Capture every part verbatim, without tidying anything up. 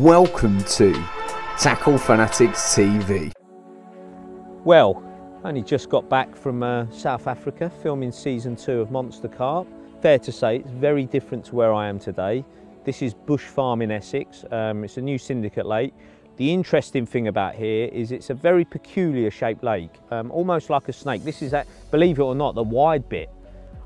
Welcome to Tackle Fanatics T V. Well, only just got back from uh, South Africa filming season two of Monster Carp. Fair to say it's very different to where I am today. This is Bush Farm in Essex. Um, it's a new syndicate lake. The interesting thing about here is it's a very peculiar shaped lake, um, almost like a snake. This is, that, believe it or not, the wide bit.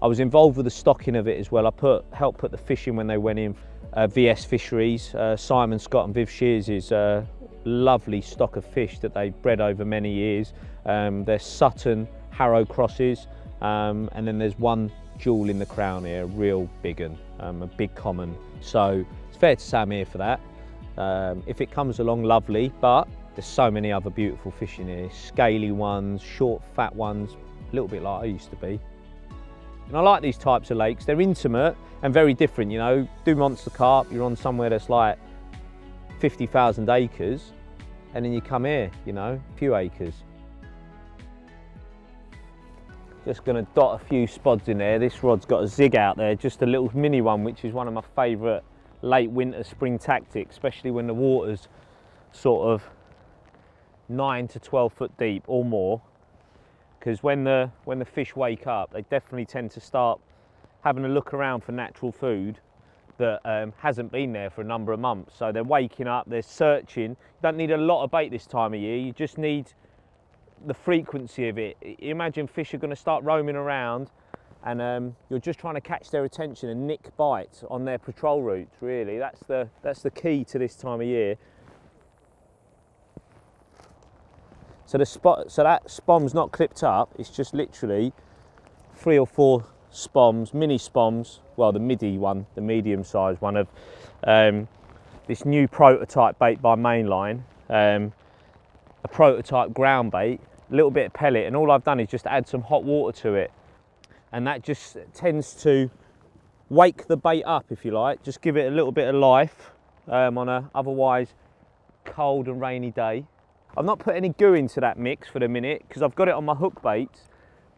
I was involved with the stocking of it as well. I put, helped put the fish in when they went in. Uh, V S Fisheries, uh, Simon Scott and Viv Shears is a lovely stock of fish that they've bred over many years. Um, there's Sutton Harrow Crosses, um, and then there's one jewel in the crown here, a real big one, um, a big common. So it's fair to say I'm here for that. Um, if it comes along, lovely, but there's so many other beautiful fish in here. Scaly ones, short fat ones, a little bit like I used to be. And I like these types of lakes. They're intimate and very different, you know. Do Monster Carp, you're on somewhere that's like fifty thousand acres, and then you come here, you know, a few acres. Just gonna dot a few spots in there. This rod's got a zig out there, just a little mini one, which is one of my favorite late winter spring tactics, especially when the water's sort of nine to twelve foot deep or more. Because when the, when the fish wake up, they definitely tend to start having a look around for natural food that um, hasn't been there for a number of months. So they're waking up, they're searching. You don't need a lot of bait this time of year, you just need the frequency of it. Imagine fish are gonna start roaming around and um, you're just trying to catch their attention and nick bites on their patrol routes, really. That's the, that's the key to this time of year. So, the spot, so that spom's not clipped up, it's just literally three or four spoms, mini spoms, well the midi one, the medium sized one of um, this new prototype bait by Mainline, um, a prototype ground bait, a little bit of pellet, and all I've done is just add some hot water to it. And that just tends to wake the bait up, if you like, just give it a little bit of life um, on an otherwise cold and rainy day. I've not put any goo into that mix for the minute because I've got it on my hook baits,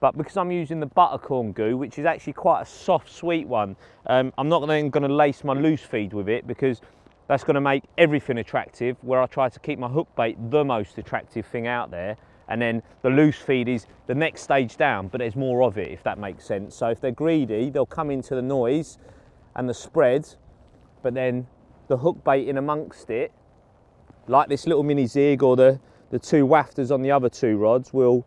but because I'm using the buttercorn goo, which is actually quite a soft, sweet one, um, I'm not then going to lace my loose feed with it because that's going to make everything attractive, where I try to keep my hook bait the most attractive thing out there, and then the loose feed is the next stage down, but there's more of it, if that makes sense. So if they're greedy, they'll come into the noise and the spread, but then the hook bait in amongst it, like this little mini zig or the, the two wafters on the other two rods, will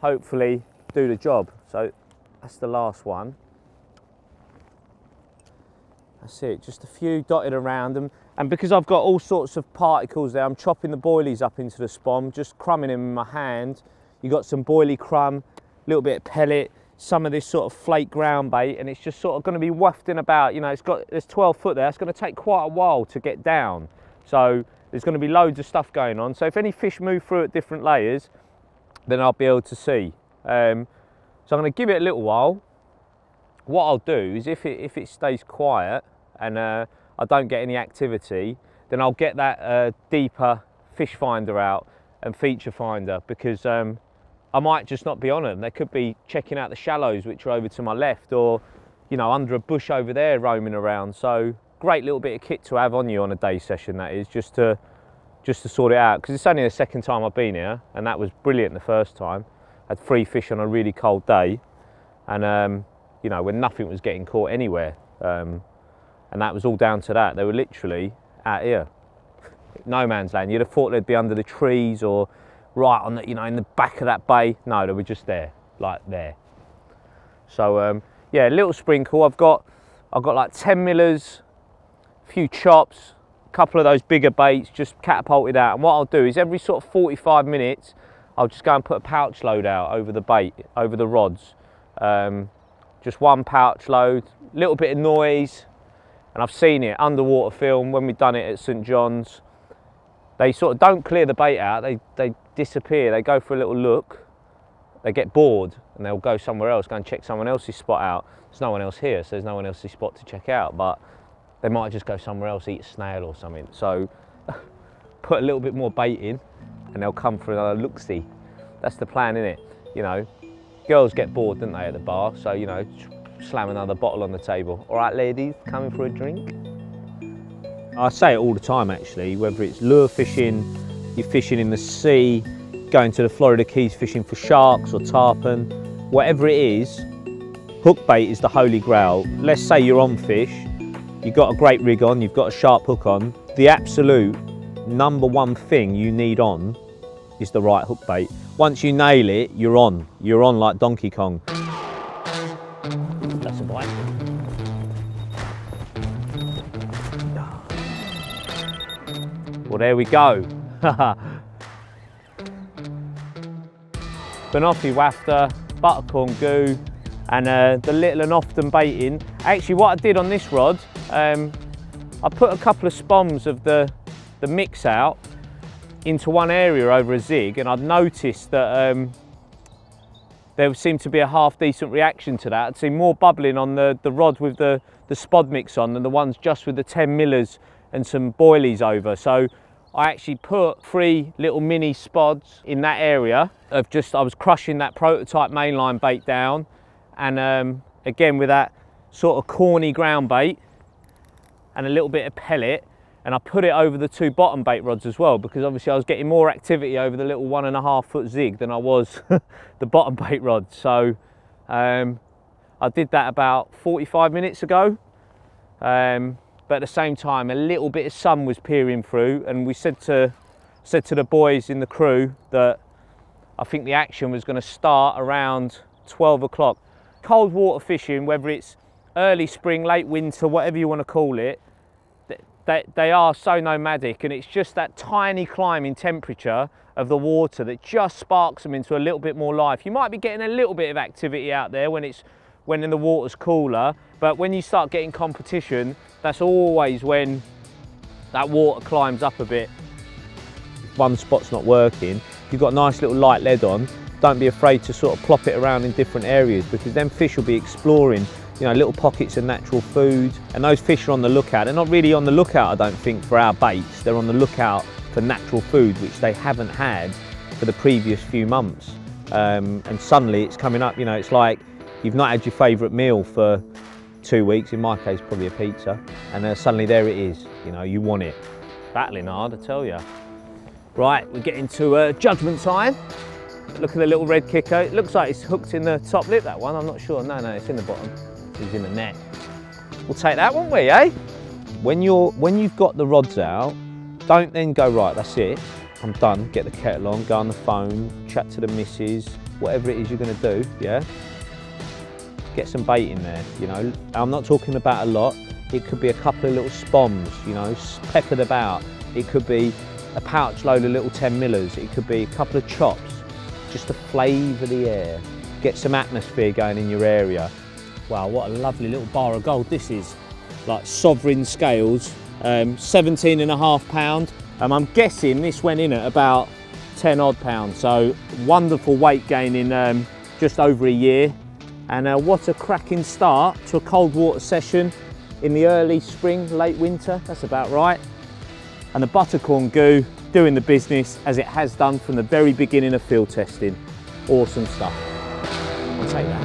hopefully do the job. So that's the last one. That's it, just a few dotted around them. And because I've got all sorts of particles there, I'm chopping the boilies up into the spom, just crumbing them in my hand. You've got some boilie crumb, a little bit of pellet, some of this sort of flake ground bait, and it's just sort of going to be wafting about. You know, it's got, there's twelve foot there, it's going to take quite a while to get down. So there's going to be loads of stuff going on. So if any fish move through at different layers, then I'll be able to see. Um, so I'm going to give it a little while. What I'll do is if it, if it stays quiet and uh, I don't get any activity, then I'll get that uh, deeper fish finder out and feature finder, because um, I might just not be on them. They could be checking out the shallows, which are over to my left, or you know, under a bush over there roaming around. So great little bit of kit to have on you on a day session, that is, just to just to sort it out, because it's only the second time I've been here, and that was brilliant the first time. I had three fish on a really cold day, and um, you know, when nothing was getting caught anywhere, um, and that was all down to that. They were literally out here, no man's land. You'd have thought they'd be under the trees or right on the, you know, in the back of that bay. No, they were just there, like there. So um, yeah, a little sprinkle. I've got I've got like ten millers, few chops, a couple of those bigger baits just catapulted out. And what I'll do is every sort of forty-five minutes, I'll just go and put a pouch load out over the bait, over the rods. Um, just one pouch load, little bit of noise. And I've seen it, underwater film, when we've done it at St John's, they sort of don't clear the bait out, they, they disappear, they go for a little look, they get bored and they'll go somewhere else, go and check someone else's spot out. There's no one else here, so there's no one else's spot to check out, but they might just go somewhere else, eat a snail or something. So put a little bit more bait in and they'll come for another look-see. That's the plan, innit? You know, girls get bored, don't they, at the bar? So, you know, slam another bottle on the table. All right, ladies, coming for a drink? I say it all the time actually, whether it's lure fishing, you're fishing in the sea, going to the Florida Keys fishing for sharks or tarpon, whatever it is, hook bait is the holy grail. Let's say you're on fish, you've got a great rig on, you've got a sharp hook on, the absolute number one thing you need on is the right hook bait. Once you nail it, you're on. You're on like Donkey Kong. That's a bite. Well, there we go. Banoffi wafter, buttercorn goo, and uh, the little and often baiting. Actually, what I did on this rod, um, I put a couple of spoms of the, the mix out into one area over a zig, and I'd noticed that um, there seemed to be a half-decent reaction to that. I'd seen more bubbling on the, the rods with the, the spod mix on than the ones just with the ten millers and some boilies over. So I actually put three little mini spods in that area of just, I was crushing that prototype mainline bait down, and um, again with that sort of corny ground bait and a little bit of pellet, and I put it over the two bottom bait rods as well, because obviously I was getting more activity over the little one and a half foot zig than I was the bottom bait rod. So um, I did that about forty-five minutes ago, um, but at the same time a little bit of sun was peering through, and we said to, said to the boys in the crew that I think the action was going to start around twelve o'clock. Cold water fishing, whether it's early spring, late winter, whatever you want to call it, They, they are so nomadic, and it's just that tiny climb in temperature of the water that just sparks them into a little bit more life. You might be getting a little bit of activity out there when it's when the water's cooler, but when you start getting competition, that's always when that water climbs up a bit. If one spot's not working, you've got a nice little light lead on, don't be afraid to sort of plop it around in different areas, because then fish will be exploring, you know, little pockets of natural food, and those fish are on the lookout. They're not really on the lookout, I don't think, for our baits. They're on the lookout for natural food, which they haven't had for the previous few months. Um, and suddenly it's coming up, you know, it's like you've not had your favourite meal for two weeks, in my case probably a pizza, and uh, suddenly there it is, you know, you want it. Battling hard, I tell you. Right, we're getting to uh, judgment time. Look at the little red kicker. It looks like it's hooked in the top lip, that one, I'm not sure. No, no, it's in the bottom. Is in the net. We'll take that, won't we, eh? When, you're, when you've got the rods out, don't then go, right, that's it, I'm done, get the kettle on, go on the phone, chat to the missus, whatever it is you're going to do, yeah? Get some bait in there, you know? I'm not talking about a lot. It could be a couple of little spoms, you know, peppered about. It could be a pouch load of little ten millers. It could be a couple of chops, just to flavour the air. Get some atmosphere going in your area. Wow, what a lovely little bar of gold this is. Like sovereign scales, um, seventeen and a half pound. Um, I'm guessing this went in at about ten odd pounds. So wonderful weight gain in um, just over a year. And uh, what a cracking start to a cold water session in the early spring, late winter. That's about right. And the buttercorn goo doing the business as it has done from the very beginning of field testing. Awesome stuff. I'll take that.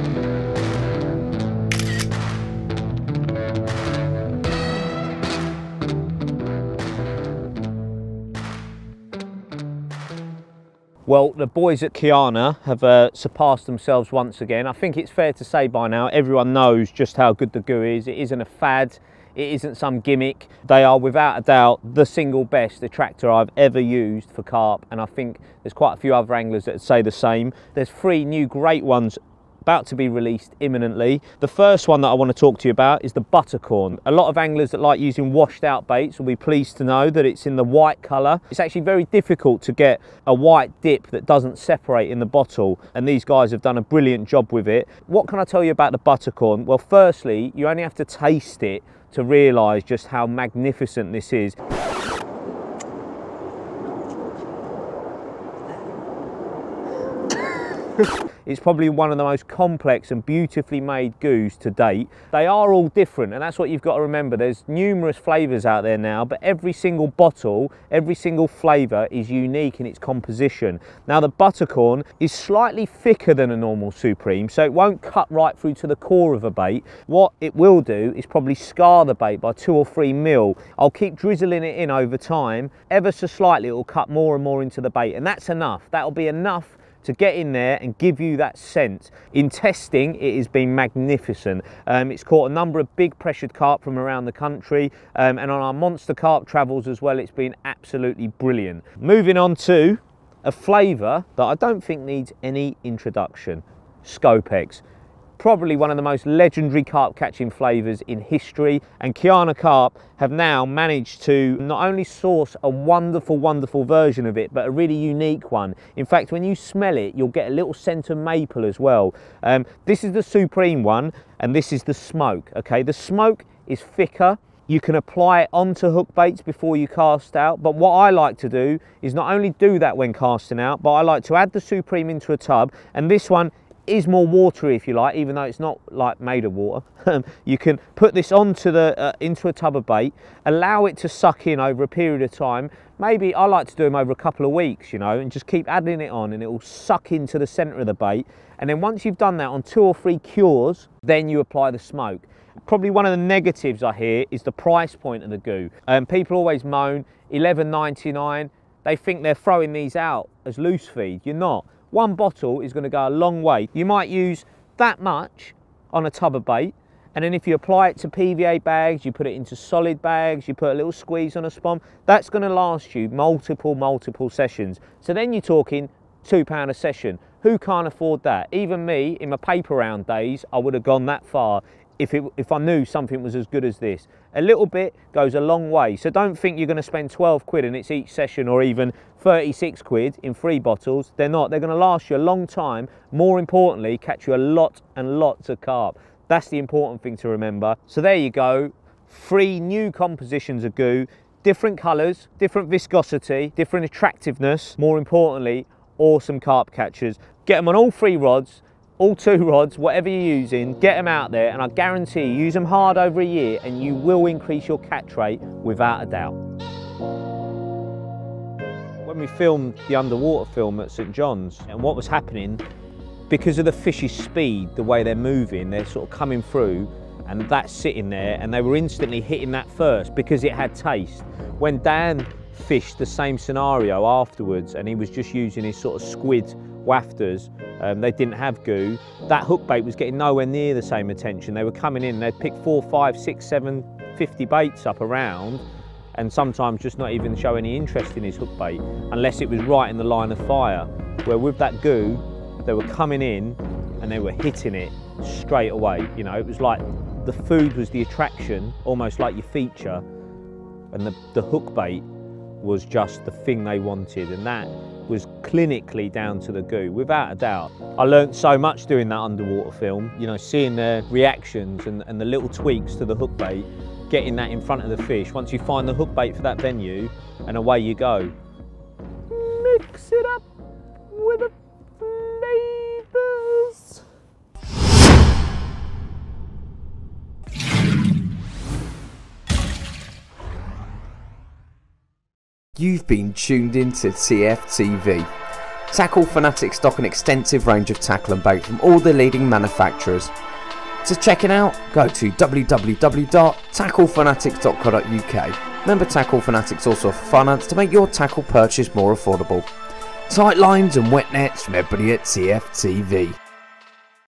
Well, the boys at Kiana have uh, surpassed themselves once again. I think it's fair to say by now, everyone knows just how good the goo is. It isn't a fad, it isn't some gimmick. They are without a doubt the single best attractor I've ever used for carp, and I think there's quite a few other anglers that say the same. There's three new great ones about to be released imminently. The first one that I want to talk to you about is the buttercorn. A lot of anglers that like using washed out baits will be pleased to know that it's in the white colour. It's actually very difficult to get a white dip that doesn't separate in the bottle, and these guys have done a brilliant job with it. What can I tell you about the buttercorn? Well, firstly, you only have to taste it to realise just how magnificent this is. It's probably one of the most complex and beautifully made goos to date. They are all different, and that's what you've got to remember. There's numerous flavours out there now, but every single bottle, every single flavour is unique in its composition. Now the buttercorn is slightly thicker than a normal Supreme, so it won't cut right through to the core of a bait. What it will do is probably scar the bait by two or three mil. I'll keep drizzling it in over time. Ever so slightly, it will cut more and more into the bait, and that's enough. That'll be enough to get in there and give you that scent. In testing, it has been magnificent. Um, it's caught a number of big pressured carp from around the country, um, and on our Monster Carp travels as well, it's been absolutely brilliant. Moving on to a flavour that I don't think needs any introduction, Scopex. Probably one of the most legendary carp catching flavours in history, and Kiana Carp have now managed to not only source a wonderful, wonderful version of it, but a really unique one. In fact, when you smell it, you'll get a little scent of maple as well. Um, this is the Supreme one, and this is the smoke, okay? The smoke is thicker. You can apply it onto hook baits before you cast out, but what I like to do is not only do that when casting out, but I like to add the Supreme into a tub, and this one is more watery, if you like, even though it's not like made of water. You can put this onto the uh, into a tub of bait, allow it to suck in over a period of time. Maybe I like to do them over a couple of weeks, you know, and just keep adding it on, and it will suck into the center of the bait. And then once you've done that on two or three cures, then you apply the smoke. Probably one of the negatives I hear is the price point of the goo. Um, people always moan eleven ninety-nine. They think they're throwing these out as loose feed. You're not. One bottle is going to go a long way. You might use that much on a tub of bait, and then if you apply it to P V A bags, you put it into solid bags, you put a little squeeze on a spawn, that's going to last you multiple, multiple sessions. So then you're talking two pound a session. Who can't afford that? Even me, in my paper round days, I would have gone that far if, it, if I knew something was as good as this. A little bit goes a long way, so don't think you're going to spend twelve quid and it's each session, or even thirty-six quid in three bottles. They're not. They're going to last you a long time. More importantly, catch you a lot and lots of carp. That's the important thing to remember. So there you go, three new compositions of goo, different colours, different viscosity, different attractiveness, more importantly, awesome carp catchers. Get them on all three rods, all two rods, whatever you're using, get them out there, and I guarantee you, use them hard over a year and you will increase your catch rate without a doubt. When we filmed the underwater film at St John's, and what was happening, because of the fish's speed, the way they're moving, they're sort of coming through, and that's sitting there, and they were instantly hitting that first because it had taste. When Dan fished the same scenario afterwards, and he was just using his sort of squid wafters, um, they didn't have goo, that hook bait was getting nowhere near the same attention. They were coming in, they'd pick four, five, six, seven, fifty baits up around, and sometimes just not even show any interest in his hook bait, unless it was right in the line of fire, where with that goo, they were coming in and they were hitting it straight away. You know, it was like the food was the attraction, almost like your feature, and the, the hook bait was just the thing they wanted, and that was clinically down to the goo, without a doubt. I learned so much doing that underwater film, you know, seeing their reactions and, and the little tweaks to the hook bait, getting that in front of the fish. Once you find the hook bait for that venue, and away you go. Mix it up with the flavours. You've been tuned into T F T V. Tackle Fanatics stock an extensive range of tackle and bait from all the leading manufacturers. To check it out, go to w w w dot tackle fanatics dot co dot u k. Remember, Tackle Fanatics also offers finance to make your tackle purchase more affordable. Tight lines and wet nets from everybody at T F T V.